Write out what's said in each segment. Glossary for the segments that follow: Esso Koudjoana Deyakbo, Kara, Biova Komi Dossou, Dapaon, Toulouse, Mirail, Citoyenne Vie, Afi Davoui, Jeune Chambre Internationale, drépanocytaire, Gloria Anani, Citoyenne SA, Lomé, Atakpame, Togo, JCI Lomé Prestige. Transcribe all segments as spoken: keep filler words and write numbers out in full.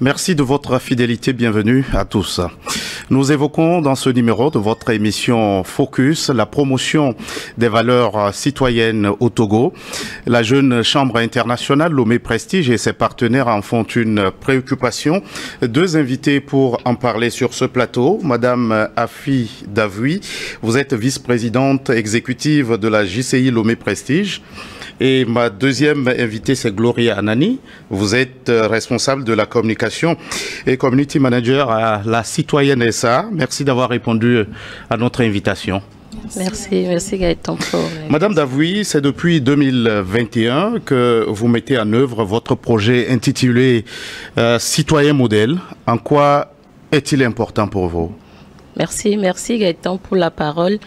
Merci de votre fidélité, bienvenue à tous. Nous évoquons dans ce numéro de votre émission Focus la promotion des valeurs citoyennes au Togo. La Jeune Chambre Internationale, Lomé Prestige et ses partenaires en font une préoccupation. Deux invités pour en parler sur ce plateau. Madame Afi Davoui, vous êtes vice-présidente exécutive de la J C I Lomé Prestige. Et ma deuxième invitée, c'est Gloria Anani. Vous êtes responsable de la communication et community manager à la Citoyenne S A. Merci d'avoir répondu à notre invitation. Merci, merci Gaëtan. Madame Davoui, c'est depuis deux mille vingt et un que vous mettez en œuvre votre projet intitulé euh, « Citoyen modèle ». En quoi est-il important pour vous ? Merci, merci Gaëtan pour la parole.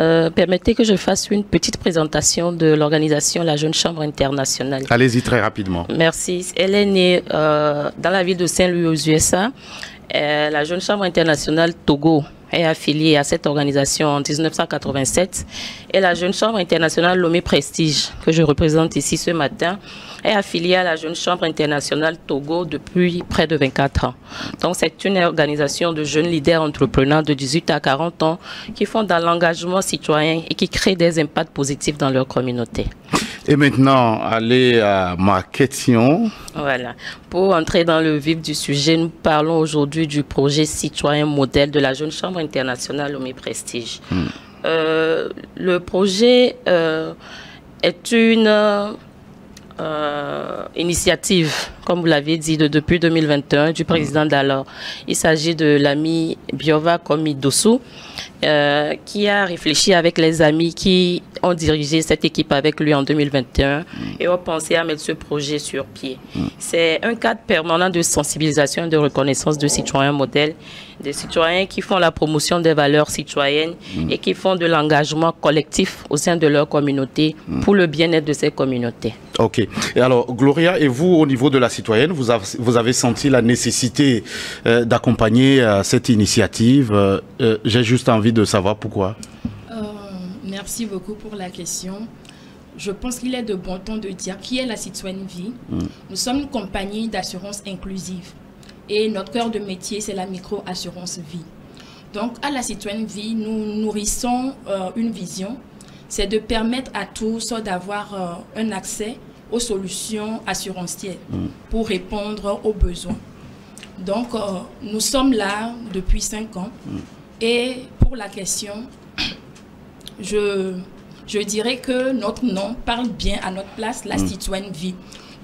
Euh, permettez que je fasse une petite présentation de l'organisation La Jeune Chambre Internationale. Allez-y très rapidement. Merci. Elle est née euh, dans la ville de Saint-Louis aux U S A. Euh, la Jeune Chambre Internationale Togo est affiliée à cette organisation en mille neuf cent quatre-vingt-sept. Et la Jeune Chambre Internationale Lomé Prestige, que je représente ici ce matin, est affiliée à la Jeune Chambre Internationale Togo depuis près de vingt-quatre ans. Donc c'est une organisation de jeunes leaders entrepreneurs de dix-huit à quarante ans qui font dans l'engagement citoyen et qui créent des impacts positifs dans leur communauté. Et maintenant, allez à ma question. Voilà. Pour entrer dans le vif du sujet, nous parlons aujourd'hui du projet citoyen modèle de la Jeune Chambre Internationale Lomé Prestige. Mmh. Euh, le projet euh, est une... Euh, initiative, comme vous l'avez dit, de, depuis deux mille vingt et un du président d'alors. Il s'agit de l'ami Biova Komi Dossou, euh, qui a réfléchi avec les amis qui ont dirigé cette équipe avec lui en deux mille vingt et un et ont pensé à mettre ce projet sur pied. C'est un cadre permanent de sensibilisation et de reconnaissance de citoyens modèles, des citoyens qui font la promotion des valeurs citoyennes et qui font de l'engagement collectif au sein de leur communauté pour le bien-être de ces communautés. Ok. Et alors, Gloria, et vous, au niveau de la citoyenne, vous avez, vous avez senti la nécessité euh, d'accompagner euh, cette initiative. Euh, euh, j'ai juste envie de savoir pourquoi. Euh, merci beaucoup pour la question. Je pense qu'il est de bon temps de dire qui est la Citoyenne Vie. Mmh. Nous sommes une compagnie d'assurance inclusive et notre cœur de métier, c'est la micro-assurance vie. Donc, à la Citoyenne Vie, nous nourrissons euh, une vision, c'est de permettre à tous d'avoir euh, un accès aux solutions assurantielles pour répondre aux besoins. Donc, euh, nous sommes là depuis cinq ans. Et pour la question, je, je dirais que notre nom parle bien à notre place, la citoyenne vie.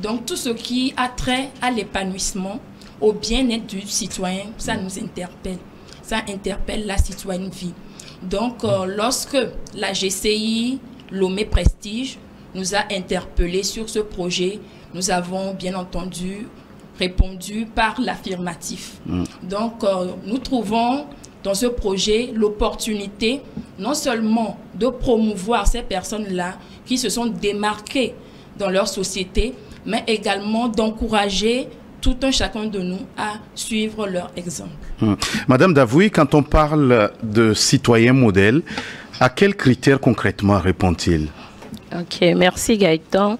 Donc, tout ce qui a trait à l'épanouissement, au bien-être du citoyen, ça nous interpelle. Ça interpelle la citoyenne vie. Donc, euh, lorsque la G C I Lomé Prestige nous a interpellés sur ce projet, nous avons bien entendu répondu par l'affirmatif. Mm. Donc, euh, nous trouvons dans ce projet l'opportunité non seulement de promouvoir ces personnes-là qui se sont démarquées dans leur société, mais également d'encourager tout un chacun de nous à suivre leur exemple. Mm. Madame Davoui, quand on parle de citoyen modèle, à quels critères concrètement répond-il ? Ok, merci Gaëtan.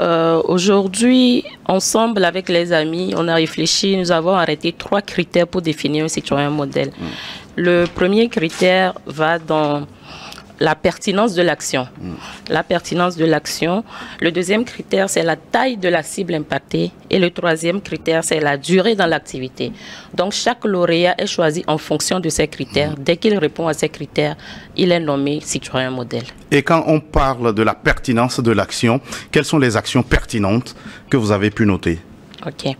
Euh, Aujourd'hui, ensemble avec les amis, on a réfléchi, nous avons arrêté trois critères pour définir un citoyen modèle. Mm. Le premier critère va dans la pertinence de l'action. Mm. La pertinence de l'action. Le deuxième critère, c'est la taille de la cible impactée. Et le troisième critère, c'est la durée dans l'activité. Donc, chaque lauréat est choisi en fonction de ces critères. Dès qu'il répond à ces critères, il est nommé citoyen modèle. Et quand on parle de la pertinence de l'action, quelles sont les actions pertinentes que vous avez pu noter? Ok.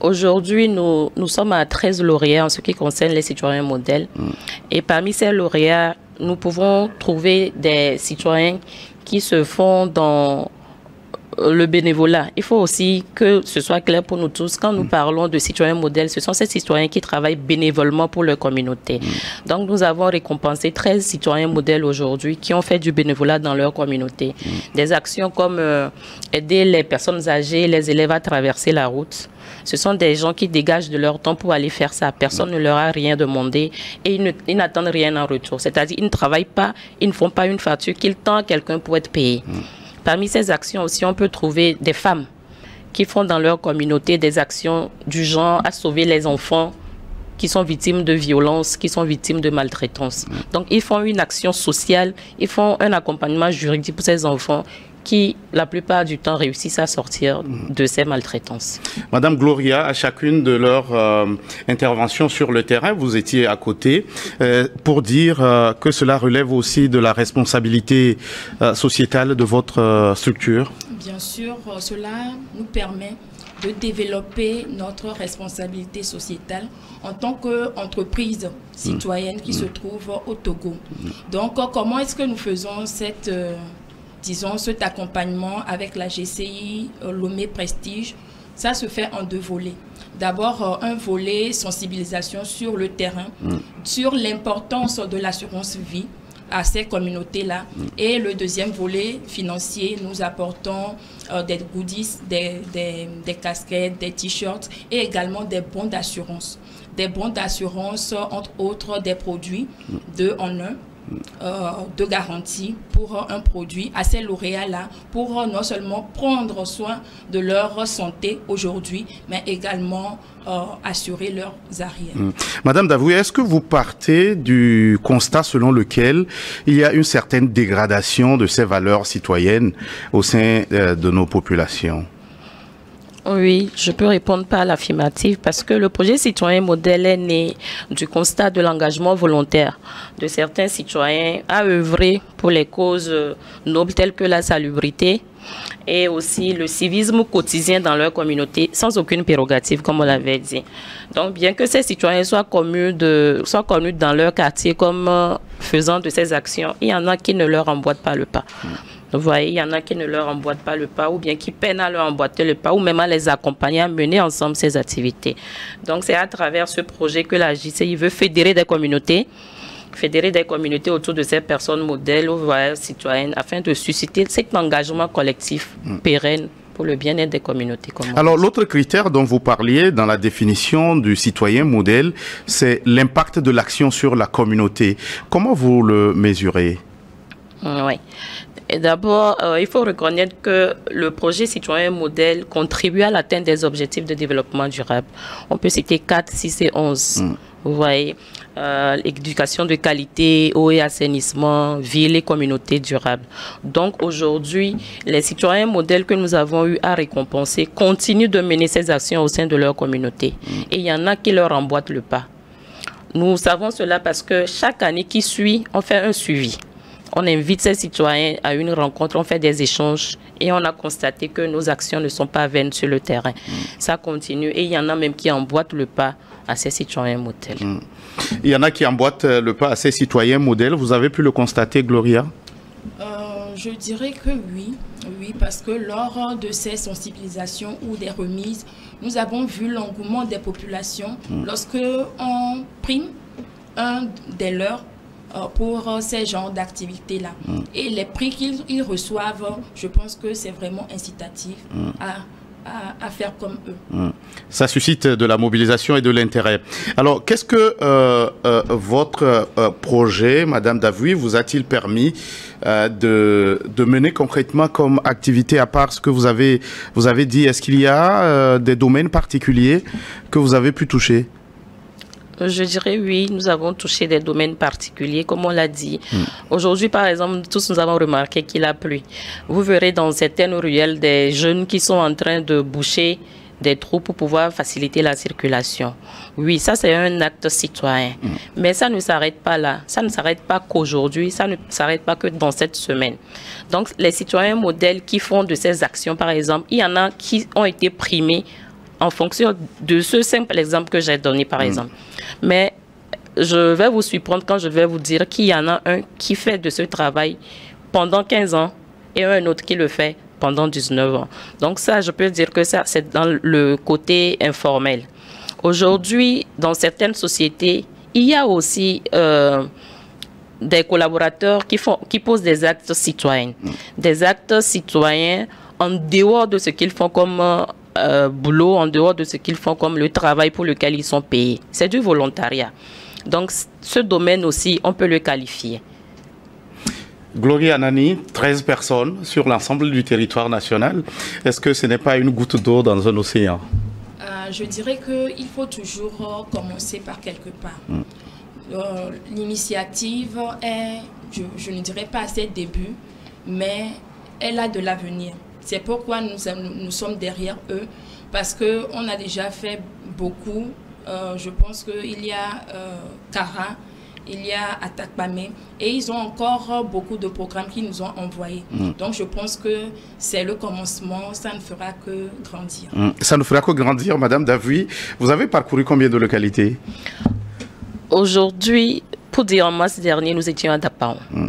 Aujourd'hui, nous, nous sommes à treize lauréats en ce qui concerne les citoyens modèles. Mm. Et parmi ces lauréats, nous pouvons trouver des citoyens qui se font dans le bénévolat. Il faut aussi que ce soit clair pour nous tous. Quand nous parlons de citoyens modèles, ce sont ces citoyens qui travaillent bénévolement pour leur communauté. Donc, nous avons récompensé treize citoyens modèles aujourd'hui qui ont fait du bénévolat dans leur communauté. Des actions comme euh, aider les personnes âgées, les élèves à traverser la route. Ce sont des gens qui dégagent de leur temps pour aller faire ça. Personne ne leur a rien demandé et ils n'attendent rien en retour. C'est-à-dire qu'ils ne travaillent pas, ils ne font pas une facture qu'ils tendent à quelqu'un pour être payé. Parmi ces actions aussi, on peut trouver des femmes qui font dans leur communauté des actions du genre à sauver les enfants qui sont victimes de violences, qui sont victimes de maltraitance. Donc ils font une action sociale, ils font un accompagnement juridique pour ces enfants qui, la plupart du temps, réussissent à sortir de ces maltraitances. Madame Gloria, à chacune de leurs euh, interventions sur le terrain, vous étiez à côté, euh, pour dire euh, que cela relève aussi de la responsabilité euh, sociétale de votre euh, structure. Bien sûr, euh, cela nous permet de développer notre responsabilité sociétale en tant qu'entreprise citoyenne qui mmh. se trouve au Togo. Mmh. Donc, euh, comment est-ce que nous faisons cette... Euh, disons, cet accompagnement avec la J C I Lomé Prestige, ça se fait en deux volets. D'abord, un volet sensibilisation sur le terrain, mmh. sur l'importance de l'assurance vie à ces communautés-là. Mmh. Et le deuxième volet financier, nous apportons euh, des goodies, des, des, des casquettes, des t-shirts et également des bons d'assurance. Des bons d'assurance, entre autres, des produits mmh. deux en un. Euh, de garantie pour un produit à ces lauréats-là, pour non seulement prendre soin de leur santé aujourd'hui, mais également euh, assurer leurs arrières. Mmh. Madame Davoui, est-ce que vous partez du constat selon lequel il y a une certaine dégradation de ces valeurs citoyennes au sein euh, de nos populations? Oui, je peux répondre par l'affirmative parce que le projet citoyen modèle est né du constat de l'engagement volontaire de certains citoyens à œuvrer pour les causes nobles telles que la salubrité et aussi le civisme quotidien dans leur communauté sans aucune prérogative comme on l'avait dit. Donc bien que ces citoyens soient connus, de, soient connus dans leur quartier comme euh, faisant de ces actions, il y en a qui ne leur emboîtent pas le pas. Vous voyez, il y en a qui ne leur emboîtent pas le pas ou bien qui peinent à leur emboîter le pas ou même à les accompagner à mener ensemble ces activités. Donc c'est à travers ce projet que la J C I veut fédérer des communautés, fédérer des communautés autour de ces personnes modèles ou citoyennes afin de susciter cet engagement collectif pérenne pour le bien-être des communautés. Alors l'autre critère dont vous parliez dans la définition du citoyen modèle, c'est l'impact de l'action sur la communauté. Comment vous le mesurez? Oui. D'abord, euh, il faut reconnaître que le projet citoyen modèle contribue à l'atteinte des objectifs de développement durable. On peut citer quatre, six et onze. Mmh. Vous voyez, euh, éducation de qualité, eau et assainissement, ville et communauté durable. Donc aujourd'hui, les citoyens modèles que nous avons eu à récompenser continuent de mener ces actions au sein de leur communauté. Mmh. Et il y en a qui leur emboîtent le pas. Nous savons cela parce que chaque année qui suit, on fait un suivi. On invite ces citoyens à une rencontre, on fait des échanges et on a constaté que nos actions ne sont pas vaines sur le terrain. Mmh. Ça continue et il y en a même qui emboîtent le pas à ces citoyens modèles. Mmh. Il y en a qui emboîtent le pas à ces citoyens modèles. Vous avez pu le constater, Gloria? euh, Je dirais que oui. Oui, parce que lors de ces sensibilisations ou des remises, nous avons vu l'engouement des populations mmh. lorsque on prime un des leurs pour ces genres d'activités-là. Mm. Et les prix qu'ils reçoivent, je pense que c'est vraiment incitatif mm. à, à, à faire comme eux. Mm. Ça suscite de la mobilisation et de l'intérêt. Alors, qu'est-ce que euh, euh, votre euh, projet, Madame Davoui, vous a-t-il permis euh, de, de mener concrètement comme activité, à part ce que vous avez, vous avez dit? Est-ce qu'il y a euh, des domaines particuliers que vous avez pu toucher? Je dirais oui, nous avons touché des domaines particuliers, comme on l'a dit. Mmh. Aujourd'hui, par exemple, tous nous avons remarqué qu'il a plu. Vous verrez dans certaines ruelles des jeunes qui sont en train de boucher des trous pour pouvoir faciliter la circulation. Oui, ça c'est un acte citoyen. Mmh. Mais ça ne s'arrête pas là. Ça ne s'arrête pas qu'aujourd'hui, ça ne s'arrête pas que dans cette semaine. Donc, les citoyens modèles qui font de ces actions, par exemple, il y en a qui ont été primés en fonction de ce simple exemple que j'ai donné, par mmh. exemple. Mais je vais vous surprendre quand je vais vous dire qu'il y en a un qui fait de ce travail pendant quinze ans et un autre qui le fait pendant dix-neuf ans. Donc ça, je peux dire que ça, c'est dans le côté informel. Aujourd'hui, dans certaines sociétés, il y a aussi euh, des collaborateurs qui, font, qui posent des actes citoyens. Mmh. Des actes citoyens en dehors de ce qu'ils font comme... Euh, Euh, boulot, en dehors de ce qu'ils font comme le travail pour lequel ils sont payés. C'est du volontariat. Donc ce domaine aussi, on peut le qualifier. Gloria Anani, treize personnes sur l'ensemble du territoire national. Est-ce que ce n'est pas une goutte d'eau dans un océan? euh, Je dirais qu'il faut toujours commencer par quelque part. Mm. Euh, L'initiative est, je, je ne dirais pas à ses débuts, mais elle a de l'avenir. C'est pourquoi nous, nous sommes derrière eux, parce qu'on a déjà fait beaucoup. Euh, je pense qu'il y a euh, Cara, il y a Atakpame, et ils ont encore beaucoup de programmes qu'ils nous ont envoyés. Mmh. Donc je pense que c'est le commencement, ça ne fera que grandir. Mmh. Ça ne fera que grandir, Madame Davoui. Vous avez parcouru combien de localités? Aujourd'hui, pour dire en mars dernier, nous étions à Dapaon. Mmh.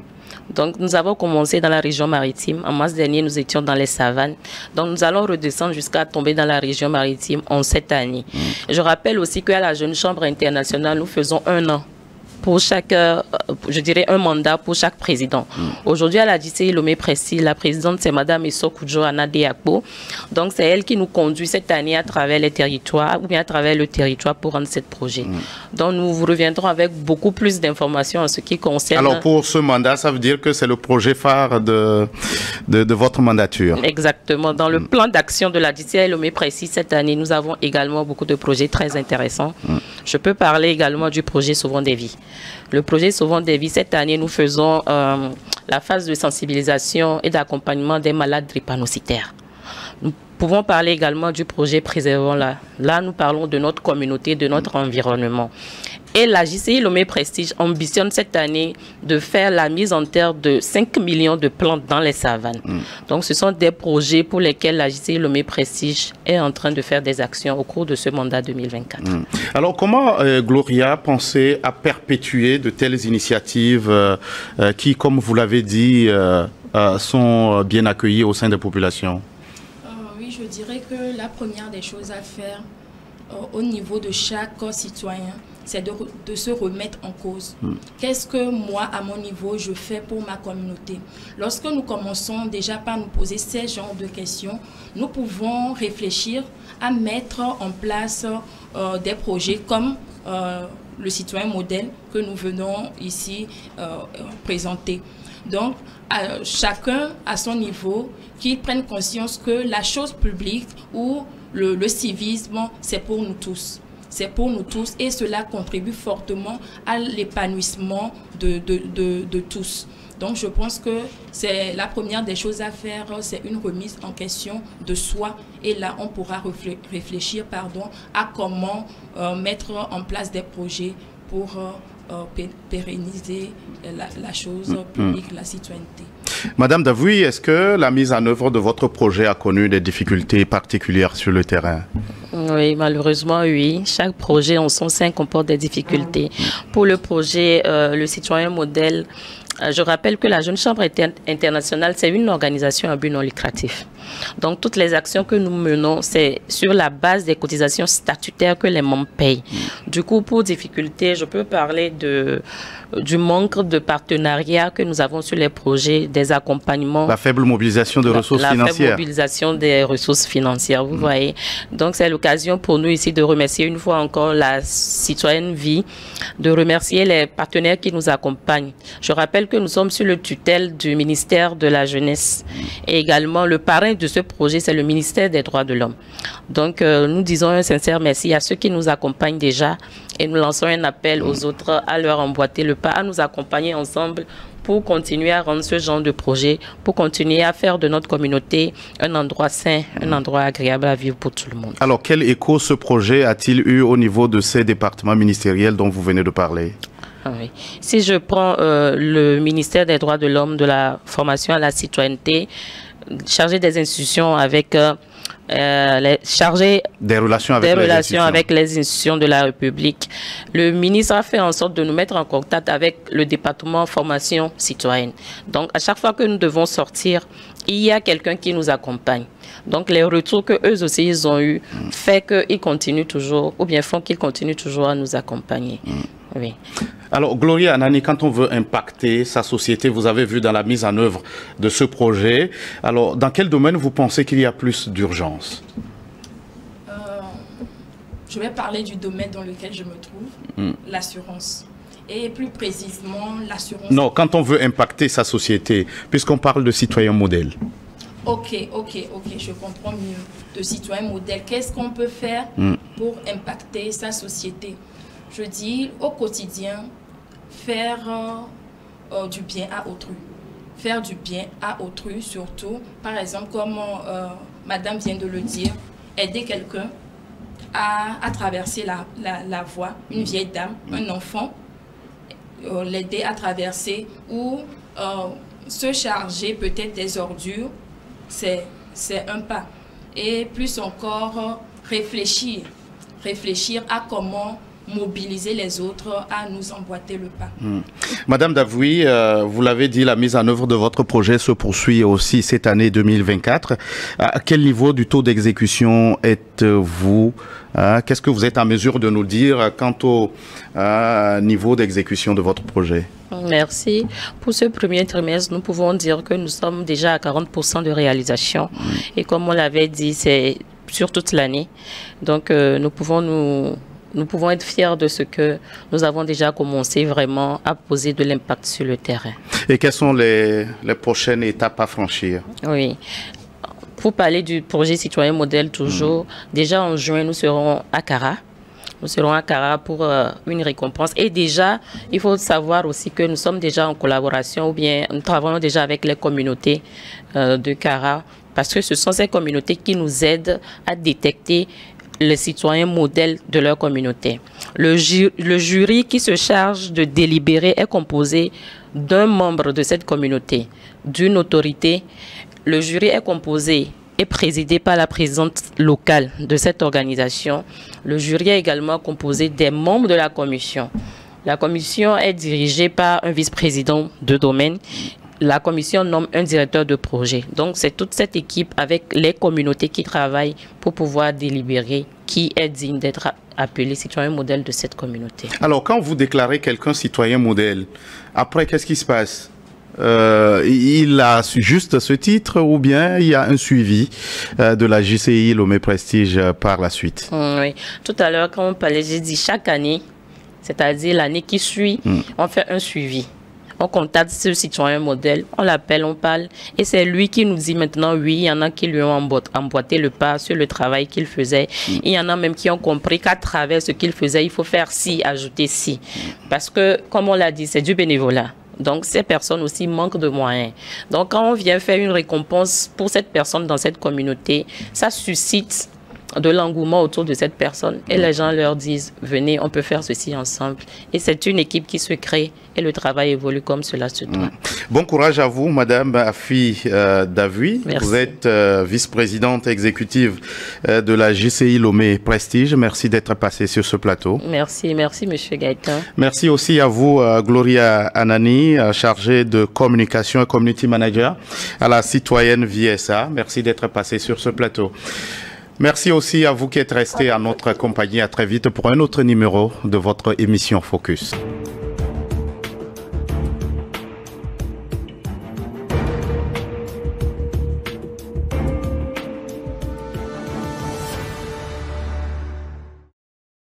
Donc nous avons commencé dans la région maritime. En mars dernier, nous étions dans les savanes. Donc nous allons redescendre jusqu'à tomber dans la région maritime en cette année. Mmh. Je rappelle aussi qu'à la Jeune Chambre Internationale, nous faisons un an pour chaque, je dirais un mandat pour chaque président. Mmh. Aujourd'hui, à la J C I Lomé Prestige, la présidente, c'est Madame Esso Koudjoana Deyakbo. Donc c'est elle qui nous conduit cette année à travers les territoires, ou bien à travers le territoire pour rendre ce projet. Mmh. Donc nous vous reviendrons avec beaucoup plus d'informations en ce qui concerne... Alors pour ce mandat, ça veut dire que c'est le projet phare de, de, de votre mandature. Exactement. Dans le mmh. plan d'action de la J C I Lomé Prestige, cette année, nous avons également beaucoup de projets très intéressants. Mmh. Je peux parler également du projet Sauvons des vies. Le projet Sauvons des vies, cette année, nous faisons euh, la phase de sensibilisation et d'accompagnement des malades drépanocytaires. Nous pouvons parler également du projet Préservons-la. Là, nous parlons de notre communauté, de notre environnement. Et la J C I Lomé Prestige ambitionne cette année de faire la mise en terre de cinq millions de plantes dans les savanes. Mmh. Donc ce sont des projets pour lesquels la J C I Lomé Prestige est en train de faire des actions au cours de ce mandat deux mille vingt-quatre. Mmh. Alors comment, euh, Gloria, pensez à perpétuer de telles initiatives euh, euh, qui, comme vous l'avez dit, euh, euh, sont bien accueillies au sein des populations? euh, Oui, je dirais que la première des choses à faire euh, au niveau de chaque citoyen, c'est de, de se remettre en cause. Mm. Qu'est-ce que moi, à mon niveau, je fais pour ma communauté? Lorsque nous commençons déjà par nous poser ces genres de questions, nous pouvons réfléchir à mettre en place euh, des projets comme euh, le citoyen modèle que nous venons ici euh, présenter. Donc, à, chacun à son niveau, qu'il prenne conscience que la chose publique ou le, le civisme, c'est pour nous tous. C'est pour nous tous et cela contribue fortement à l'épanouissement de, de, de, de tous. Donc je pense que c'est la première des choses à faire, c'est une remise en question de soi. Et là, on pourra réfléchir pardon, à comment euh, mettre en place des projets pour euh, pérenniser la, la chose publique, la citoyenneté. Madame Davoui, est-ce que la mise en œuvre de votre projet a connu des difficultés particulières sur le terrain? Oui, malheureusement, oui. Chaque projet en son sein comporte des difficultés. Pour le projet, euh, le citoyen modèle, euh, je rappelle que la Jeune Chambre inter internationale, c'est une organisation à but non lucratif. Donc, toutes les actions que nous menons, c'est sur la base des cotisations statutaires que les membres payent. Du coup, pour difficultés, je peux parler de, du manque de partenariat que nous avons sur les projets, des accompagnements. La faible mobilisation de la, ressources la financières. La faible mobilisation des ressources financières, vous mmh. voyez. Donc, c'est le pour nous ici de remercier une fois encore la Citoyenne Vie, de remercier les partenaires qui nous accompagnent. Je rappelle que nous sommes sur le tutelle du ministère de la Jeunesse et également le parrain de ce projet, c'est le ministère des Droits de l'Homme. Donc euh, nous disons un sincère merci à ceux qui nous accompagnent déjà et nous lançons un appel aux autres à leur emboîter le pas, à nous accompagner ensemble pour continuer à rendre ce genre de projet, pour continuer à faire de notre communauté un endroit sain, un endroit agréable à vivre pour tout le monde. Alors, quel écho ce projet a-t-il eu au niveau de ces départements ministériels dont vous venez de parler? Ah oui. Si je prends euh, le ministère des Droits de l'Homme, de la formation à la citoyenneté, chargé des institutions avec... Euh, Euh, les chargés des relations, avec, des les relations avec les institutions de la République. Le ministre a fait en sorte de nous mettre en contact avec le département formation citoyenne. Donc à chaque fois que nous devons sortir, il y a quelqu'un qui nous accompagne. Donc les retours que eux aussi ils ont eu mmh. fait qu'ils continuent toujours ou bien font qu'ils continuent toujours à nous accompagner. Mmh. Oui. Alors, Gloria Anani, quand on veut impacter sa société, vous avez vu dans la mise en œuvre de ce projet, alors dans quel domaine vous pensez qu'il y a plus d'urgence? euh, Je vais parler du domaine dans lequel je me trouve, mmh. l'assurance. et plus précisément l'assurance. Non, quand on veut impacter sa société, puisqu'on parle de citoyen modèle. Ok, ok, ok, je comprends mieux. De citoyen modèle, qu'est-ce qu'on peut faire mm. pour impacter sa société? Je dis au quotidien, faire euh, euh, du bien à autrui. Faire du bien à autrui, surtout, par exemple, comme euh, Madame vient de le dire, aider quelqu'un à, à traverser la, la, la voie, une vieille dame, un enfant, euh, l'aider à traverser ou euh, se charger peut-être des ordures, c'est un pas. Et plus encore, réfléchir, réfléchir à comment mobiliser les autres à nous emboîter le pas. Mmh. Madame Davoui, euh, vous l'avez dit, la mise en œuvre de votre projet se poursuit aussi cette année deux mille vingt-quatre. À quel niveau du taux d'exécution êtes-vous? euh, Qu'est-ce que vous êtes en mesure de nous dire quant au euh, niveau d'exécution de votre projet? Merci. Pour ce premier trimestre, nous pouvons dire que nous sommes déjà à quarante pour cent de réalisation. Mmh. Et comme on l'avait dit, c'est sur toute l'année. Donc euh, nous pouvons nous... Nous pouvons être fiers de ce que nous avons déjà commencé vraiment à poser de l'impact sur le terrain. Et quelles sont les, les prochaines étapes à franchir? Oui. Pour parler du projet Citoyen Modèle toujours, mmh. déjà en juin, nous serons à Kara. Nous serons à Kara pour euh, une récompense. Et déjà, il faut savoir aussi que nous sommes déjà en collaboration ou bien nous travaillons déjà avec les communautés euh, de Kara parce que ce sont ces communautés qui nous aident à détecter les citoyens modèles de leur communauté. Le, ju le jury qui se charge de délibérer est composé d'un membre de cette communauté, d'une autorité. Le jury est composé et présidé par la présidente locale de cette organisation. Le jury est également composé des membres de la commission. La commission est dirigée par un vice-président de domaine. La commission nomme un directeur de projet. Donc, c'est toute cette équipe avec les communautés qui travaillent pour pouvoir délibérer qui est digne d'être appelé citoyen modèle de cette communauté. Alors, quand vous déclarez quelqu'un citoyen modèle, après, qu'est-ce qui se passe? Euh, il a juste ce titre ou bien il y a un suivi euh, de la J C I Lomé Prestige euh, par la suite? Mmh, oui. Tout à l'heure, quand on parlait, j'ai dit chaque année, c'est-à-dire l'année qui suit, mmh. on fait un suivi. On contacte ce citoyen modèle, on l'appelle, on parle. Et c'est lui qui nous dit maintenant, oui, il y en a qui lui ont emboîté le pas sur le travail qu'il faisait. Il y en a même qui ont compris qu'à travers ce qu'il faisait, il faut faire ci, ajouter ci. Parce que, comme on l'a dit, c'est du bénévolat. Donc, ces personnes aussi manquent de moyens. Donc, quand on vient faire une récompense pour cette personne dans cette communauté, ça suscite de l'engouement autour de cette personne et les gens leur disent venez, on peut faire ceci ensemble, et c'est une équipe qui se crée et le travail évolue comme cela se doit. Bon courage à vous, Madame Afi euh, Davoui. Vous êtes euh, vice-présidente exécutive euh, de la J C I Lomé Prestige. Merci d'être passée sur ce plateau. Merci, merci Monsieur Gaëtan. Merci aussi à vous euh, Gloria Anani, euh, chargée de communication et community manager à la Citoyenne Vie S A. Merci d'être passée sur ce plateau. Merci aussi à vous qui êtes restés à notre compagnie. À très vite pour un autre numéro de votre émission Focus.